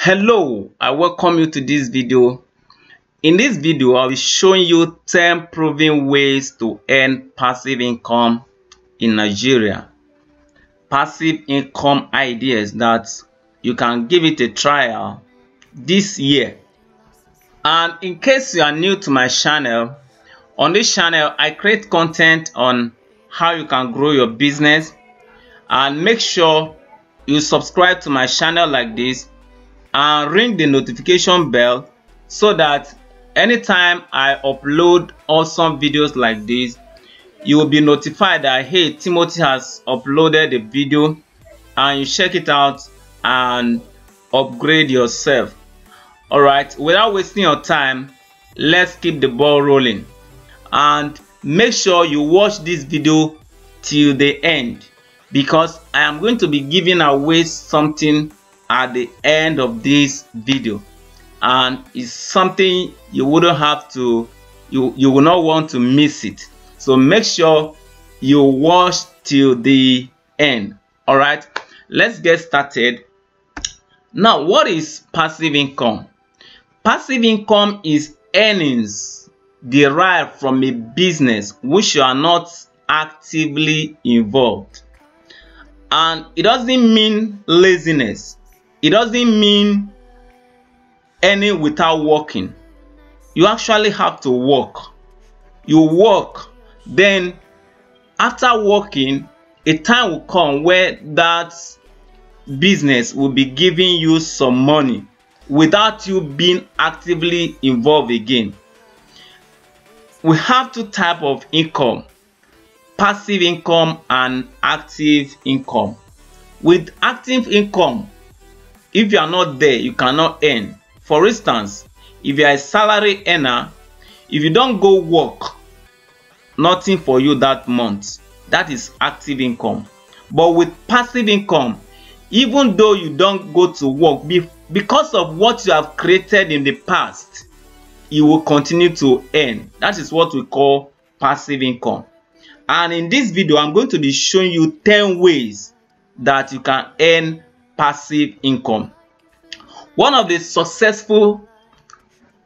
Hello, I welcome you to this video. In this video, I'll be showing you 10 proven ways to earn passive income in Nigeria. Passive income ideas that you can give it a trial this year. And in case you are new to my channel, on this channel, I create content on how you can grow your business. And make sure you subscribe to my channel like this and ring the notification bell so that anytime I upload awesome videos like this, you will be notified that hey, Timothy has uploaded a video, and you check it out and upgrade yourself. All right, without wasting your time, let's keep the ball rolling and make sure you watch this video till the end, because I am going to be giving away something at the end of this video, and it's something you wouldn't have to you will not want to miss it. So make sure you watch till the end. All right, let's get started. Now, what is passive income? Passive income is earnings derived from a business which you are not actively involved. And it doesn't mean laziness. It doesn't mean earning without working. You actually have to work. You work, then after working, a time will come where that business will be giving you some money without you being actively involved again. We have two types of income: passive income and active income. With active income, if you are not there, you cannot earn. For instance, if you are a salary earner, if you don't go work, nothing for you that month. That is active income. But with passive income, even though you don't go to work, because of what you have created in the past, you will continue to earn. That is what we call passive income. And in this video, I'm going to be showing you 10 ways that you can earn passive income. One of the successful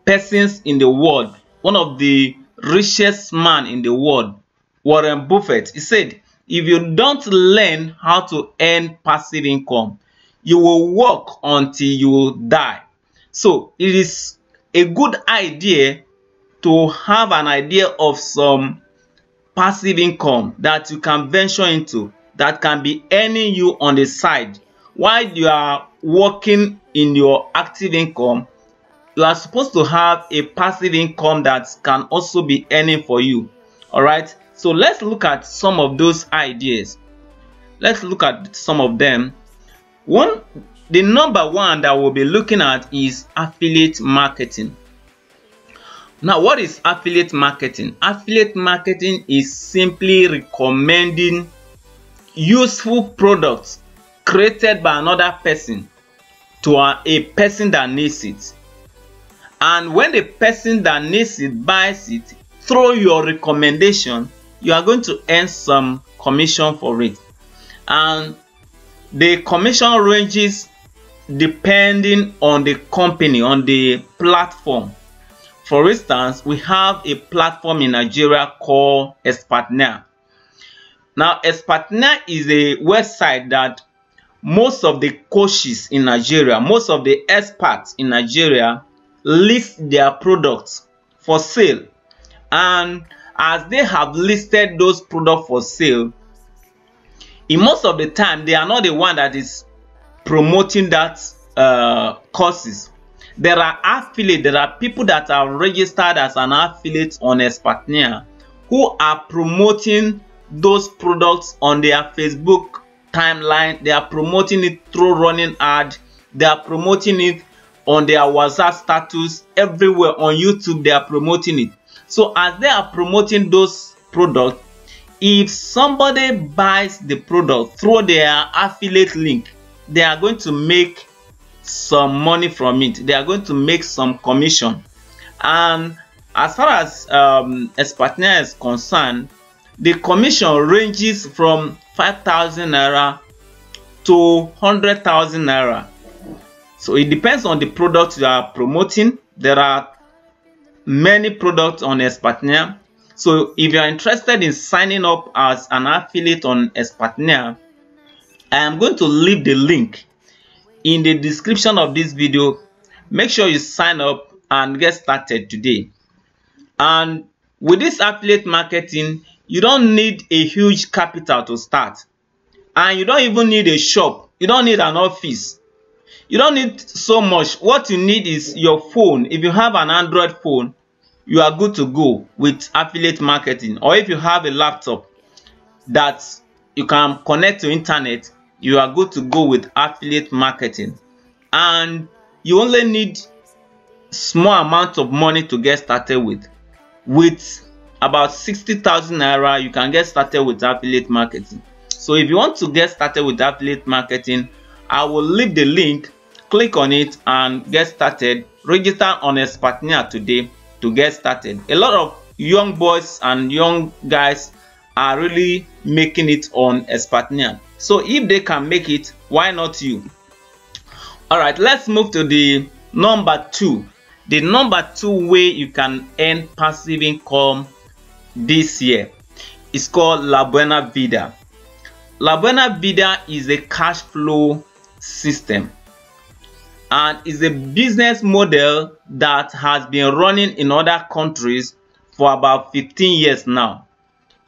persons in the world, one of the richest man in the world, Warren Buffett, he said, if you don't learn how to earn passive income, you will work until you die. So it is a good idea to have an idea of some passive income that you can venture into, that can be earning you on the side. While you are working in your active income, you are supposed to have a passive income that can also be earning for you. All right, so let's look at some of those ideas. Let's look at some of them. One, the number one that we'll be looking at is affiliate marketing. Now, what is affiliate marketing? Affiliate marketing is simply recommending useful products created by another person to a person that needs it. And when the person that needs it buys it through your recommendation, you are going to earn some commission for it. And the commission ranges depending on the company, on the platform. For instance, we have a platform in Nigeria called Expertnaire. Now, Expertnaire is a website that most of the coaches in Nigeria, most of the experts in Nigeria list their products for sale. And as they have listed those products for sale, in most of the time, they are not the one that is promoting that courses. There are affiliates, there are people that are registered as an affiliate on Expertnaire who are promoting those products on their Facebook timeline. They are promoting it through running ad, they are promoting it on their WhatsApp status, everywhere on YouTube they are promoting it. So as they are promoting those products, if somebody buys the product through their affiliate link, they are going to make some money from it. They are going to make some commission. And as far as Expertnaire is concerned, the commission ranges from 5,000 naira to 100,000 naira. So it depends on the product you are promoting. There are many products on Expertnaire. So if you are interested in signing up as an affiliate on Expertnaire, I am going to leave the link in the description of this video. Make sure you sign up and get started today. And with this affiliate marketing, you don't need a huge capital to start. And you don't even need a shop. You don't need an office. You don't need so much. What you need is your phone. If you have an Android phone, you are good to go with affiliate marketing. Or if you have a laptop that you can connect to internet, you are good to go with affiliate marketing. And you only need small amount of money to get started with. With about 60,000 naira, you can get started with affiliate marketing. So if you want to get started with affiliate marketing, I will leave the link. Click on it and get started. Register on Expertnaire today to get started. A lot of young boys and young guys are really making it on Expertnaire. So if they can make it, why not you? All right, let's move to the number 2. The number 2 way you can earn passive income this year is called La Buena Vida. La Buena Vida is a cash flow system and is a business model that has been running in other countries for about 15 years now,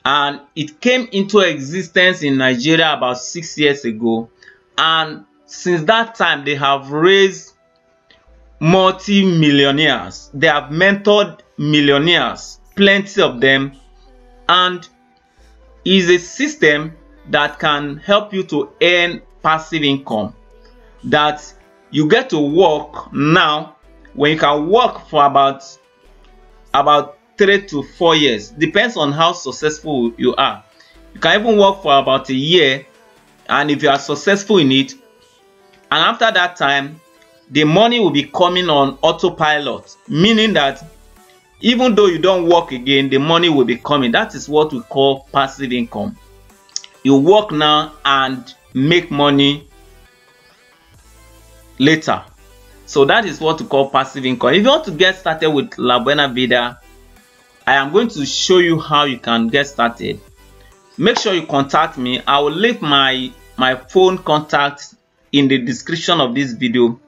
and it came into existence in Nigeria about 6 years ago, and since that time they have raised multi-millionaires. They have mentored millionaires, plenty of them, and is a system that can help you to earn passive income, that you get to work now, when you can work for about 3 to 4 years, depends on how successful you are. You can even work for about a year, and if you are successful in it, and after that time the money will be coming on autopilot, meaning that even though you don't work again, the money will be coming. That is what we call passive income. You work now and make money later. So that is what we call passive income. If you want to get started with La Buena Vida, I am going to show you how you can get started. Make sure you contact me. I will leave my phone contact in the description of this video.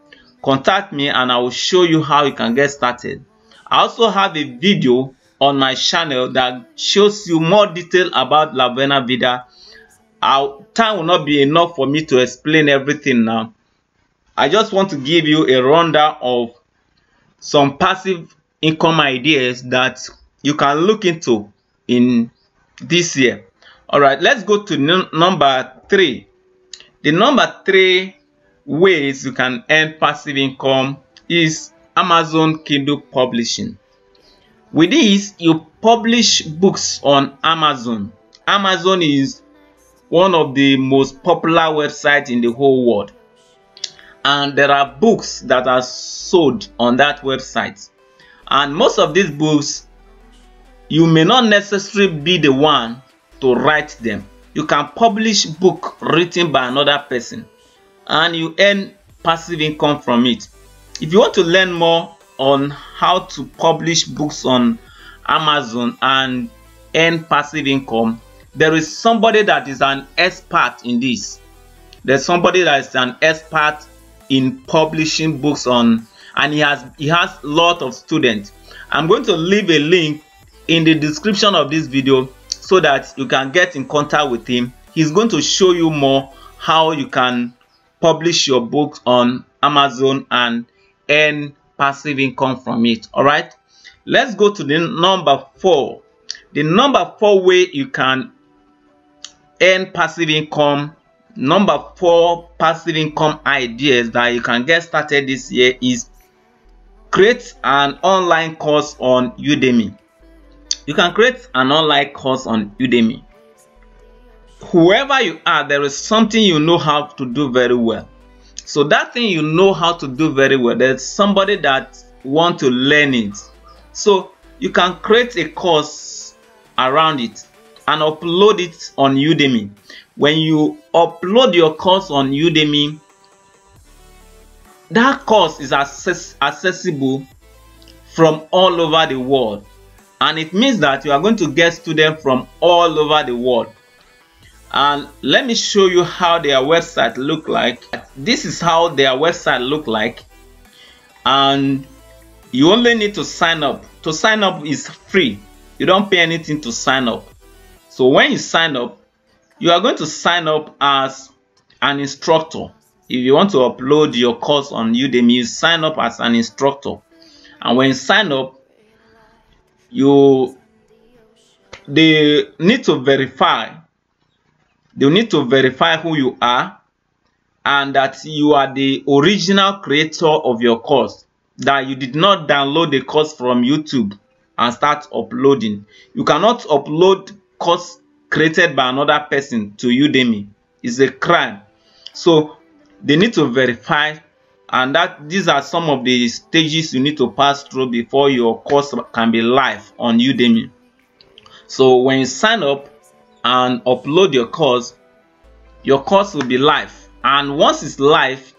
Contact me and I will show you how you can get started. I also have a video on my channel that shows you more detail about La Buena Vida. Time will not be enough for me to explain everything now. I just want to give you a rundown of some passive income ideas that you can look into in this year. All right, let's go to number 3. The number 3 ways you can earn passive income is Amazon Kindle Publishing. With this, you publish books on Amazon. Amazon is one of the most popular websites in the whole world, and there are books that are sold on that website, and most of these books you may not necessarily be the one to write them. You can publish book written by another person and you earn passive income from it. If you want to learn more on how to publish books on Amazon and earn passive income, there is somebody that is an expert in this. There's somebody that is an expert in publishing books on, and he has a lot of students. I'm going to leave a link in the description of this video so that you can get in contact with him. He's going to show you more how you can publish your books on Amazon and earn passive income from it. All right, let's go to the number 4. The number 4 way you can earn passive income, number 4 passive income ideas that you can get started this year is create an online course on Udemy. You can create an online course on Udemy. Whoever you are, there is something you know how to do very well. So that thing you know how to do very well, there's somebody that wants to learn it. So you can create a course around it and upload it on Udemy. When you upload your course on Udemy, that course is accessible from all over the world, and it means that you are going to get students from all over the world. And let me show you how their website look like. This is how their website look like, and you only need to sign up. To sign up is free. You don't pay anything to sign up. So when you sign up, you are going to sign up as an instructor. If you want to upload your course on Udemy, you sign up as an instructor. And when you sign up, they need to verify. They need to verify who you are and that you are the original creator of your course, that you did not download the course from YouTube and start uploading. You cannot upload course created by another person to Udemy. It's a crime. So they need to verify, and that these are some of the stages you need to pass through before your course can be live on Udemy. So when you sign up and upload your course will be live, and once it's live,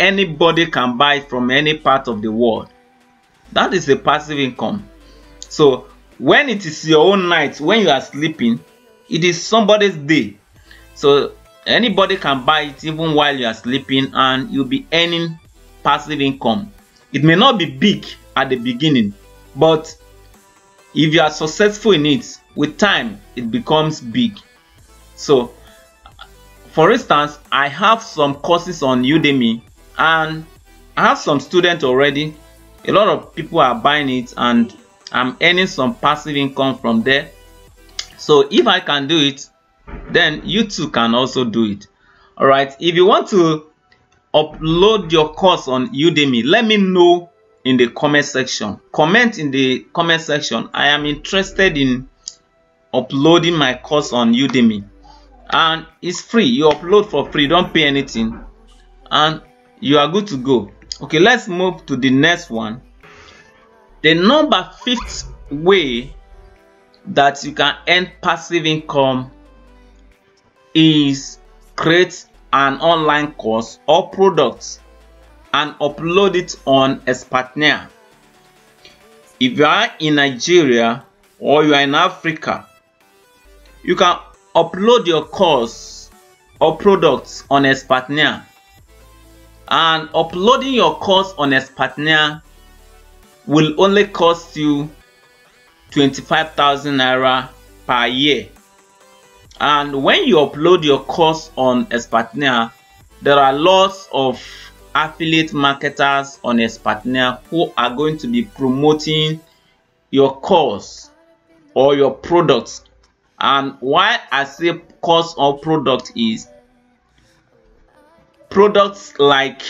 anybody can buy it from any part of the world. That is a passive income. So when it is your own night, when you are sleeping, it is somebody's day. So anybody can buy it even while you are sleeping, and you'll be earning passive income. It may not be big at the beginning, but if you are successful in it, with time it becomes big. So for instance, I have some courses on Udemy, and I have some students already. A lot of people are buying it, and I'm earning some passive income from there. So if I can do it, then you too can also do it. All right, if you want to upload your course on Udemy, let me know in the comment section. Comment in the comment section, I am interested in uploading my course on Udemy, and it's free. You upload for free, don't pay anything, and you are good to go. Okay, let's move to the next one. The number 5th way that you can earn passive income is create an online course or products and upload it on Expertnaire. If you are in Nigeria or you are in Africa, you can upload your course or products on Expertnaire. And uploading your course on Expertnaire will only cost you 25,000 naira per year. And when you upload your course on Expertnaire, there are lots of affiliate marketers on Expertnaire who are going to be promoting your course or your products. And why I say course or product is products like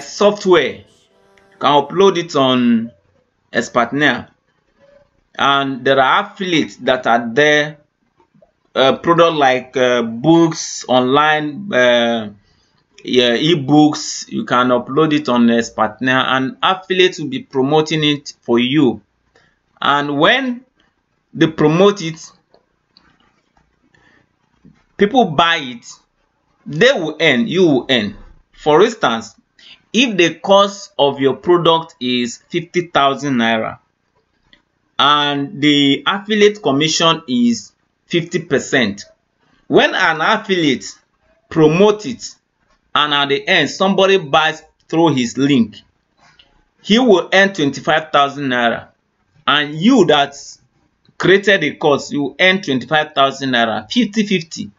software. You can upload it on Expertnaire, and there are affiliates that are there. Product like books, online ebooks, you can upload it on Expertnaire, and affiliates will be promoting it for you. And when they promote it, people buy it, they will earn, you will earn. For instance, if the cost of your product is 50,000 naira and the affiliate commission is 50%, when an affiliate promotes it and at the end somebody buys through his link, he will earn 25,000 naira, and you that created the course, you earn 25,000 naira, 50-50.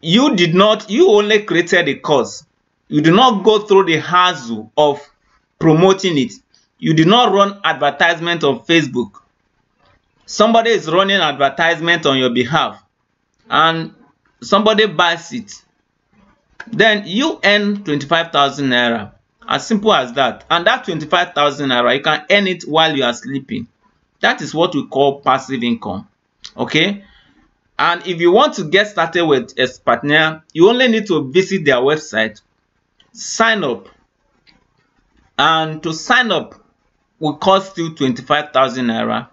You only created the course. You do not go through the hassle of promoting it. You do not run advertisement on Facebook. Somebody is running advertisement on your behalf, and somebody buys it. Then you earn 25,000 naira. As simple as that. And that 25,000 naira, you can earn it while you are sleeping. That is what we call passive income. Okay. And if you want to get started with Expertnaire, you only need to visit their website, sign up. And to sign up will cost you 25,000 naira.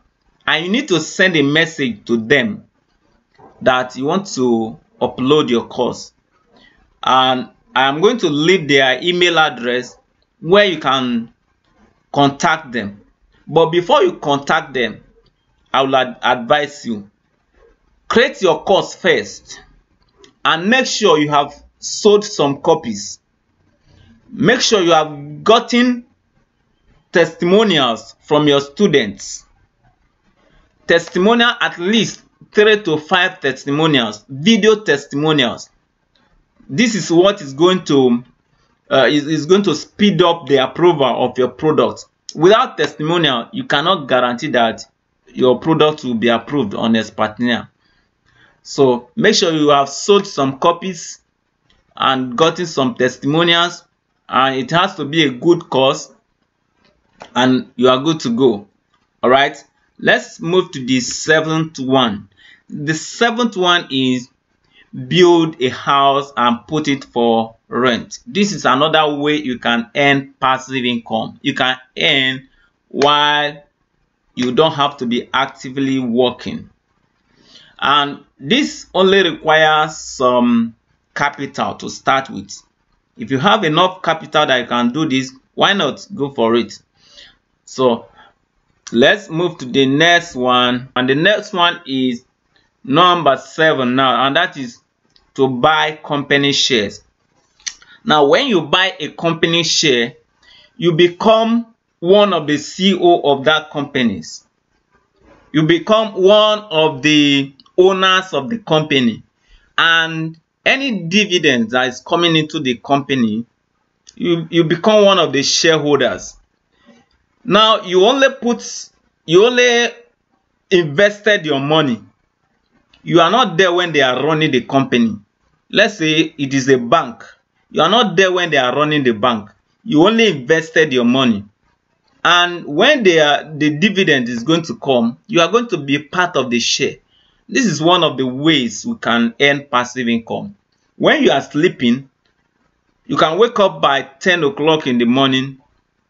And you need to send a message to them that you want to upload your course. And I am going to leave their email address where you can contact them. But before you contact them, I will advise you, create your course first and make sure you have sold some copies. Make sure you have gotten testimonials from your students. Testimonial, at least 3 to 5 testimonials, video testimonials. This is what is going to speed up the approval of your product. Without testimonial, you cannot guarantee that your product will be approved on Expertnaire. So make sure you have sold some copies and gotten some testimonials, and it has to be a good course, and you are good to go. All right, let's move to the 7th one. The 7th one is build a house and put it for rent. This is another way you can earn passive income. You can earn while you don't have to be actively working, and this only requires some capital to start with. If you have enough capital that you can do this, why not go for it? So let's move to the next one, and the next one is number 7 now, and that is to buy company shares. Now when you buy a company share, you become one of the CEO of that companies. You become one of the owners of the company, and any dividend that is coming into the company, you become one of the shareholders. Now you only invested your money. You are not there when they are running the company. Let's say it is a bank. You are not there when they are running the bank. You only invested your money, and when the dividend is going to come, you are going to be part of the share. This is one of the ways we can earn passive income. When you are sleeping, you can wake up by 10 o'clock in the morning.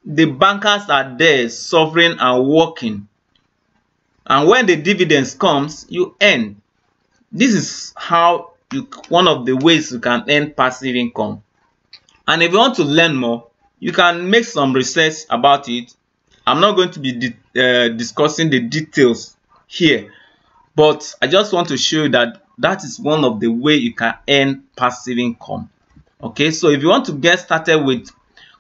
The bankers are there sovereign and working, and when the dividends comes, you earn. This is how one of the ways you can earn passive income. And if you want to learn more, you can make some research about it. I'm not going to be discussing the details here, but I just want to show you that that is one of the way you can earn passive income. Okay, so if you want to get started with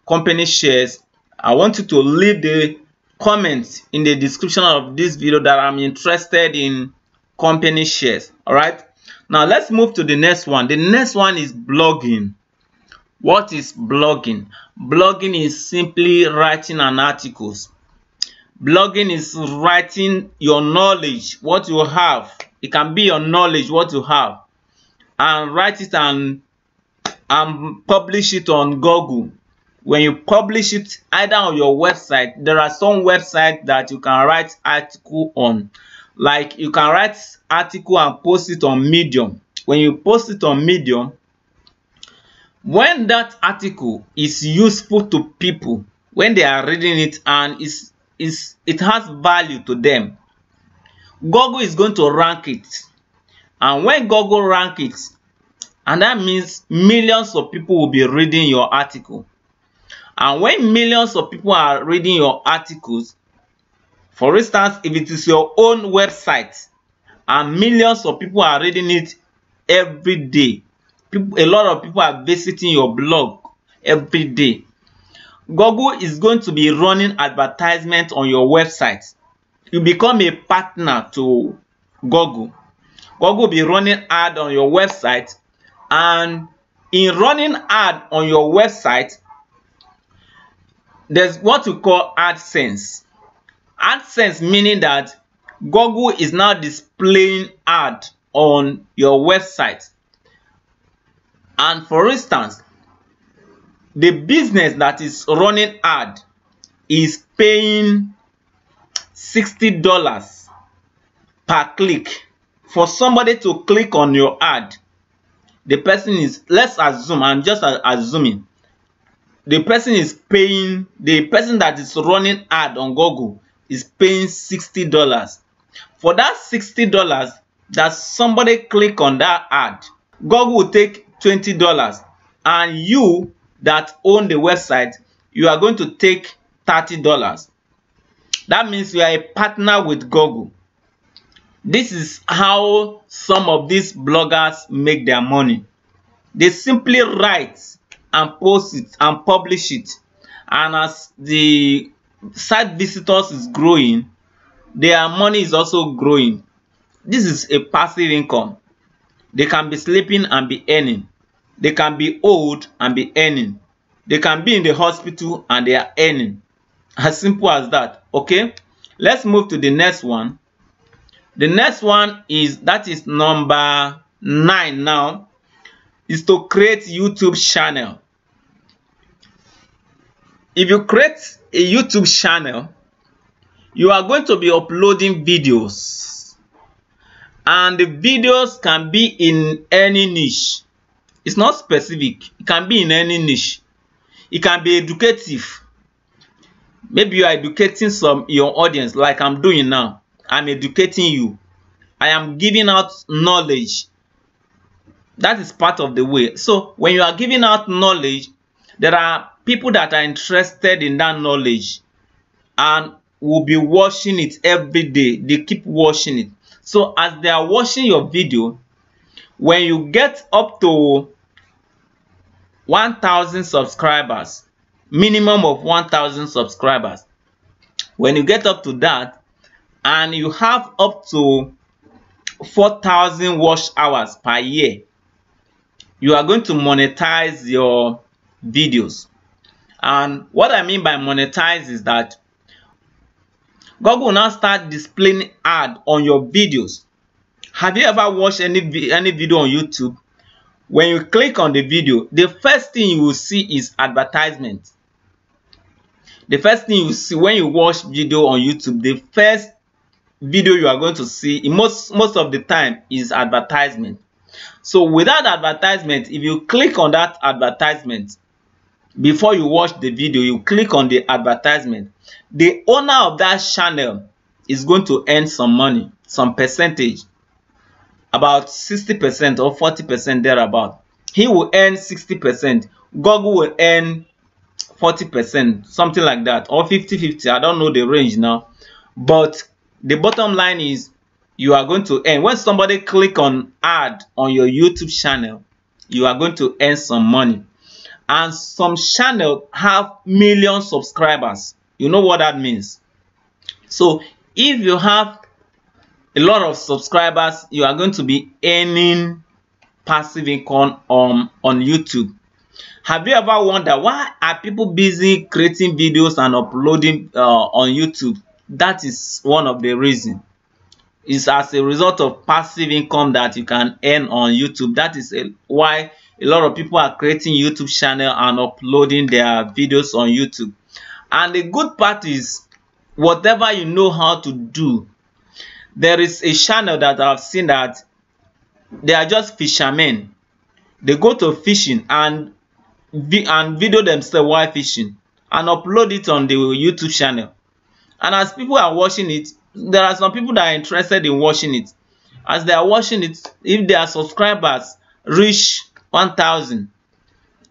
company shares, I want you to leave the comments in the description of this video that I'm interested in company shares. All right, now let's move to the next one. The next one is blogging. What is blogging? Blogging is simply writing an articles. Blogging is writing your knowledge, what you have. It can be your knowledge, what you have, and write it and publish it on Google. When you publish it either on your website, there are some websites that you can write article on. Like you can write article and post it on Medium. When you post it on Medium, when that article is useful to people, when they are reading it and it has value to them, Google is going to rank it. And when Google rank it, and that means millions of people will be reading your article. And when millions of people are reading your articles, for instance, if it is your own website and millions of people are reading it every day, a lot of people are visiting your blog every day, Google is going to be running advertisement on your website. You become a partner to Google. Google will be running ad on your website, and in running ad on your website, there's what we call AdSense. AdSense meaning that Google is now displaying ad on your website. And for instance, the business that is running ad is paying $60 per click. For somebody to click on your ad, the person is, let's assume, I'm just assuming, the person is paying, the person that is running ad on Google is paying $60. For that $60 that somebody click on that ad, Google will take $20. and you that own the website, you are going to take $30. That means you are a partner with Google. This is how some of these bloggers make their money. They simply write and post it and publish it. And as the site visitors is growing, their money is also growing. This is a passive income. They can be sleeping and be earning. They can be old and be earning. They can be in the hospital and they are earning. As simple as that. Okay, let's move to the next one. The next one is number 9 now, is to create YouTube channel. If you create a YouTube channel, you are going to be uploading videos, and the videos can be in any niche. It's not specific. It can be in any niche. It can be educative. Maybe you are educating your audience, like I'm doing now. I'm educating you. I am giving out knowledge. That is part of the way. So when you are giving out knowledge, there are people that are interested in that knowledge and will be watching it every day. They keep watching it. So as they are watching your video, when you get up to 1,000 subscribers, minimum of 1,000 subscribers, when you get up to that and you have up to 4,000 watch hours per year, you are going to monetize your videos. And what I mean by monetize is that Google will now start displaying ad on your videos. Have you ever watched any video on YouTube? When you click on the video, the first thing you will see is advertisement. The first thing you see when you watch video on YouTube, the first video you are going to see in most of the time is advertisement. So without advertisement, if you click on that advertisement before you watch the video, you click on the advertisement, the owner of that channel is going to earn some money, some percentage, about 60% or 40% thereabout. He will earn 60%. Google will earn 40%, something like that, or 50-50. I don't know the range now. But the bottom line is you are going to earn. When somebody click on ad on your YouTube channel, you are going to earn some money. And some channels have million subscribers. You know what that means. So if you have a lot of subscribers, you are going to be earning passive income on YouTube. Have you ever wondered why are people busy creating videos and uploading on YouTube? That is one of the reasons. It's as a result of passive income that you can earn on YouTube. That is why a lot of people are creating YouTube channel and uploading their videos on YouTube. And the good part is, whatever you know how to do, there is a channel that I've seen that they are just fishermen. They go to fishing and video themselves while fishing and upload it on the YouTube channel. And as people are watching it, there are some people that are interested in watching it. As they are watching it, if their subscribers reach 1,000,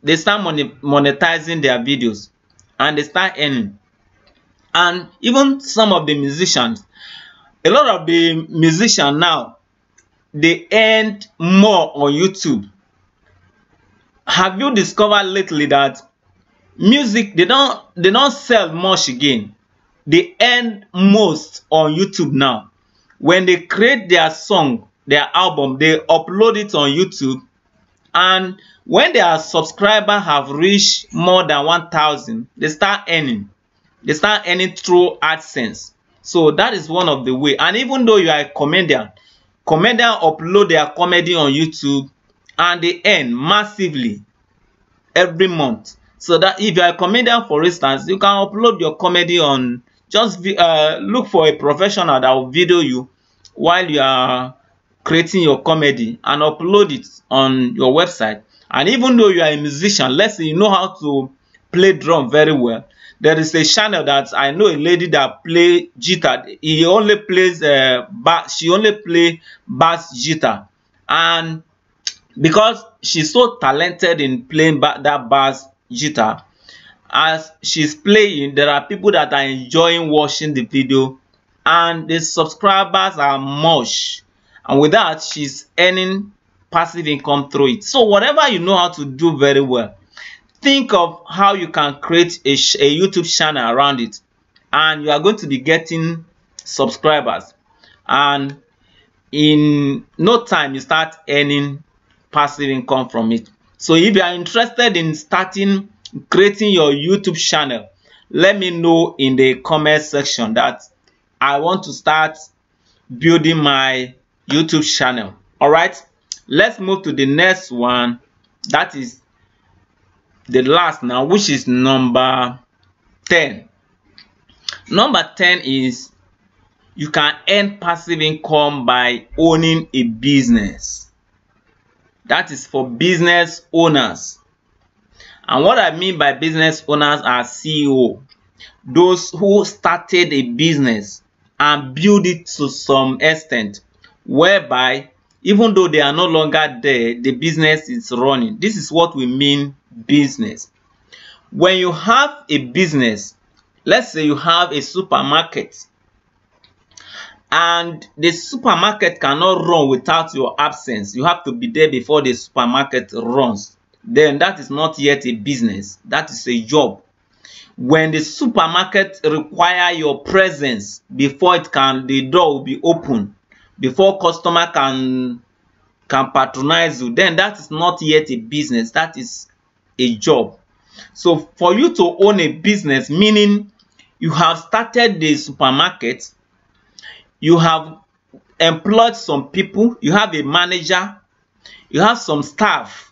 they start monetizing their videos and they start earning. And even some of the musicians, a lot of the musicians now, they earn more on YouTube. Have you discovered lately that music, they don't sell much again? They earn most on YouTube now. When they create their song, their album, they upload it on YouTube. And when their subscribers have reached more than 1,000, they start earning. They start earning through AdSense. So that is one of the way. And even though you are a comedian, comedians upload their comedy on YouTube and they earn massively every month. So that if you are a comedian, for instance, you can upload your comedy on, just look for a professional that will video you while you are creating your comedy and upload it on your website. And even though you are a musician, let's say you know how to play drum very well, there is a channel that I know a lady that play guitar. He only plays bass. She only play bass guitar, and because she's so talented in playing that bass guitar. As she's playing, there are people that are enjoying watching the video, and the subscribers are much, and with that she's earning passive income through it. So whatever you know how to do very well, think of how you can create a YouTube channel around it, and you are going to be getting subscribers, and in no time you start earning passive income from it. So if you are interested in starting creating your YouTube channel, let me know in the comment section that I want to start building my YouTube channel. All right, let's move to the next one, that is the last now, which is number 10. Number 10 is you can earn passive income by owning a business. That is for business owners. And what I mean by business owners are CEO, those who started a business and build it to some extent, whereby even though they are no longer there, the business is running. This is what we mean business. When you have a business, let's say you have a supermarket, and the supermarket cannot run without your absence. You have to be there before the supermarket runs. Then that is not yet a business, that is a job. When the supermarket require your presence before it can, the door will be open, before customer can patronize you, then that is not yet a business, that is a job. So for you to own a business, meaning you have started the supermarket, you have employed some people, you have a manager, you have some staff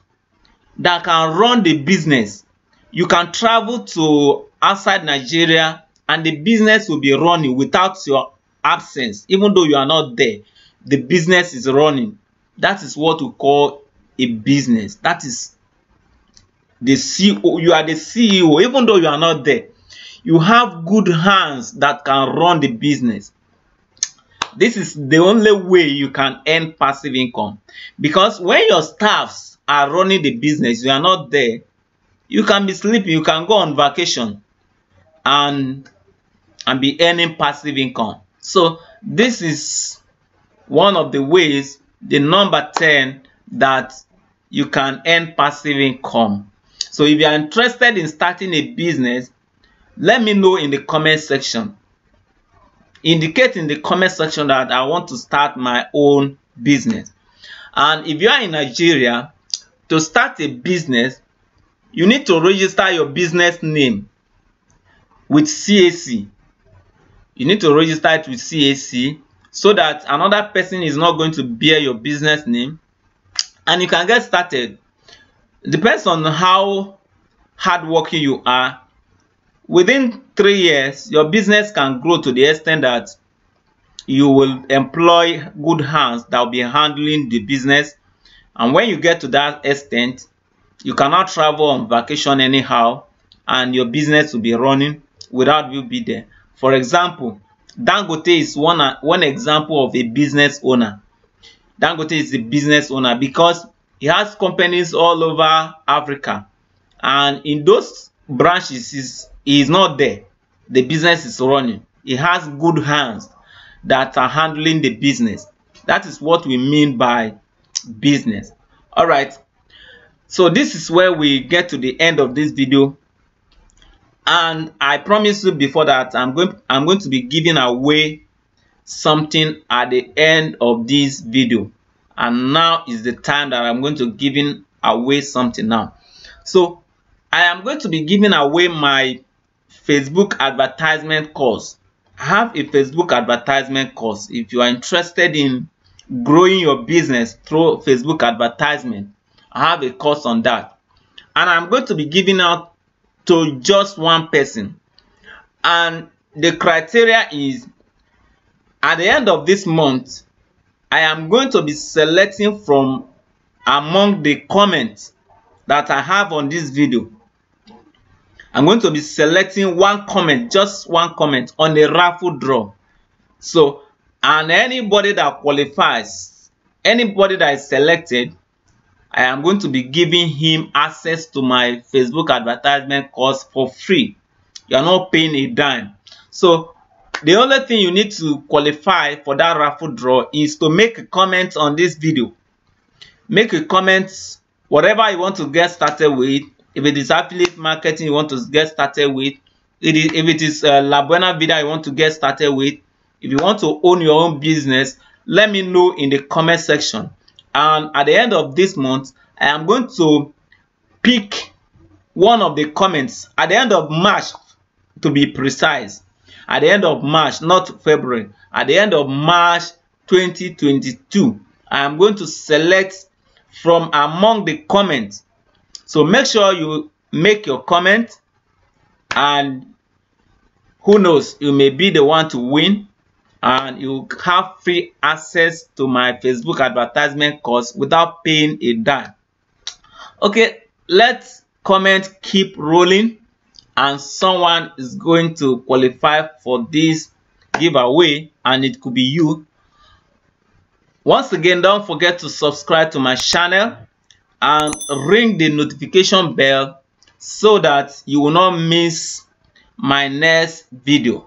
that can run the business. You can travel to outside Nigeria and the business will be running without your absence. Even though you are not there, the business is running. That is what we call a business. That is the CEO. You are the CEO even though you are not there. You have good hands that can run the business. This is the only way you can earn passive income, because when your staffs are running the business, you are not there, you can be sleeping, you can go on vacation and be earning passive income. So this is one of the ways, the number 10, that you can earn passive income. So if you are interested in starting a business, let me know in the comment section. Indicate in the comment section that I want to start my own business. And if you are in Nigeria, to start a business, you need to register your business name with CAC. You need to register it with CAC so that another person is not going to bear your business name, and you can get started. Depends on how hardworking you are. Within 3 years, your business can grow to the extent that you will employ good hands that will be handling the business. And when you get to that extent, you cannot travel on vacation anyhow, and your business will be running without you being there. For example, Dangote is one example of a business owner. Dangote is a business owner because he has companies all over Africa, and in those branches he is not there. The business is running. He has good hands that are handling the business. That is what we mean by business. All right, so this is where we get to the end of this video, and I promise you before that I'm going to be giving away something at the end of this video, and now is the time that I'm going to giving away something now. So I am going to be giving away my Facebook advertisement course. I have a Facebook advertisement course. If you are interested in growing your business through Facebook advertisement, I have a course on that, and I'm going to be giving out to just one person, and the criteria is at the end of this month I am going to be selecting from among the comments that I have on this video. I'm going to be selecting one comment, just one comment, on the raffle draw. So and anybody that qualifies, anybody that is selected, I am going to be giving him access to my Facebook advertisement course for free. You are not paying a dime. So the only thing you need to qualify for that raffle draw is to make a comment on this video. Make a comment, whatever you want to get started with. If it is affiliate marketing you want to get started with, if it is La Buena Vida you want to get started with, if you want to own your own business, let me know in the comment section. And at the end of this month, I am going to pick one of the comments at the end of March, to be precise. At the end of March, not February. At the end of March 2022, I am going to select from among the comments. So make sure you make your comment, and who knows, you may be the one to win, and you have free access to my Facebook advertisement course without paying a dime. Okay, let's comment keep rolling, and someone is going to qualify for this giveaway, and it could be you. Once again, don't forget to subscribe to my channel and ring the notification bell so that you will not miss my next video.